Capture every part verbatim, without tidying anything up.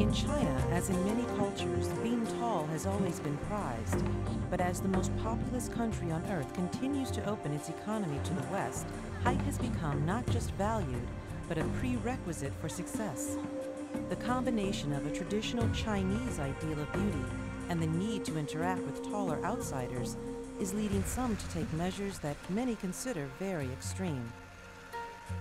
In China, as in many cultures, being tall has always been prized. But as the most populous country on Earth continues to open its economy to the West, height has become not just valued, but a prerequisite for success. The combination of a traditional Chinese ideal of beauty and the need to interact with taller outsiders is leading some to take measures that many consider very extreme.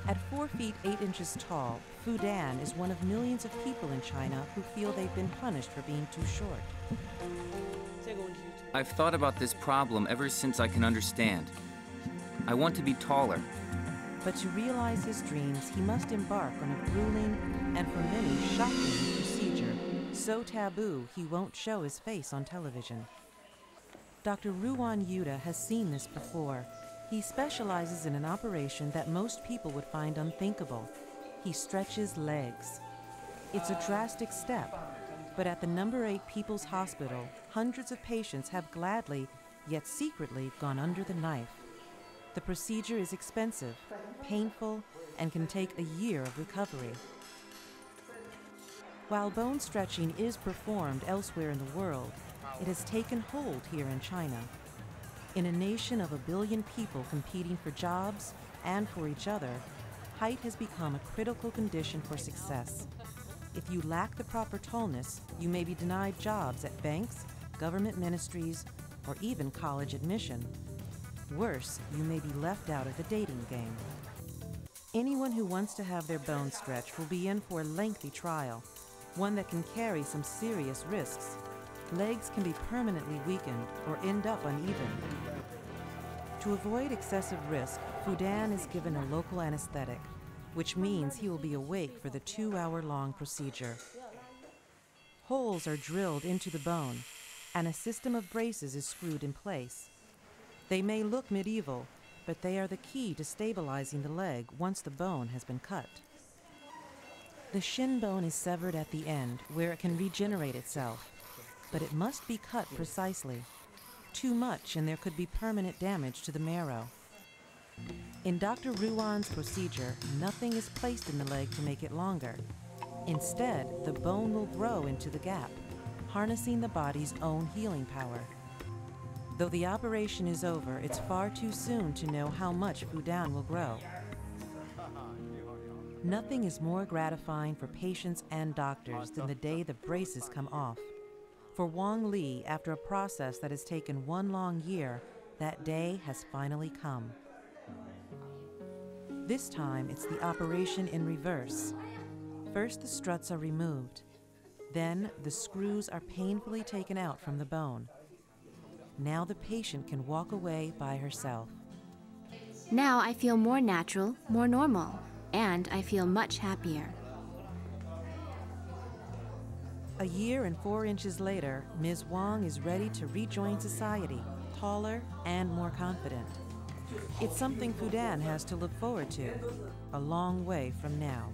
At four feet eight inches tall, Fudan is one of millions of people in China who feel they've been punished for being too short. I've thought about this problem ever since I can understand. I want to be taller. But to realize his dreams, he must embark on a grueling and for many shocking procedure, so taboo he won't show his face on television. Doctor Ruan Yuda has seen this before. He specializes in an operation that most people would find unthinkable. He stretches legs. It's a drastic step, but at the Number Eight People's Hospital, hundreds of patients have gladly, yet secretly, gone under the knife. The procedure is expensive, painful, and can take a year of recovery. While bone stretching is performed elsewhere in the world, it has taken hold here in China. In a nation of a billion people competing for jobs and for each other, height has become a critical condition for success. If you lack the proper tallness, you may be denied jobs at banks, government ministries, or even college admission. Worse, you may be left out of the dating game. Anyone who wants to have their bone stretched will be in for a lengthy trial, one that can carry some serious risks. Legs can be permanently weakened or end up uneven. To avoid excessive risk, Fudan is given a local anesthetic, which means he will be awake for the two-hour-long procedure. Holes are drilled into the bone, and a system of braces is screwed in place. They may look medieval, but they are the key to stabilizing the leg once the bone has been cut. The shin bone is severed at the end, where it can regenerate itself. But it must be cut precisely. Too much, and there could be permanent damage to the marrow. In Doctor Ruan's procedure, nothing is placed in the leg to make it longer. Instead, the bone will grow into the gap, harnessing the body's own healing power. Though the operation is over, it's far too soon to know how much Fudan will grow. Nothing is more gratifying for patients and doctors than the day the braces come off. For Wang Li, after a process that has taken one long year, that day has finally come. This time, it's the operation in reverse. First, the struts are removed. Then, the screws are painfully taken out from the bone. Now the patient can walk away by herself. Now I feel more natural, more normal, and I feel much happier. A year and four inches later, Miz Wong is ready to rejoin society, taller and more confident. It's something Fudan has to look forward to, a long way from now.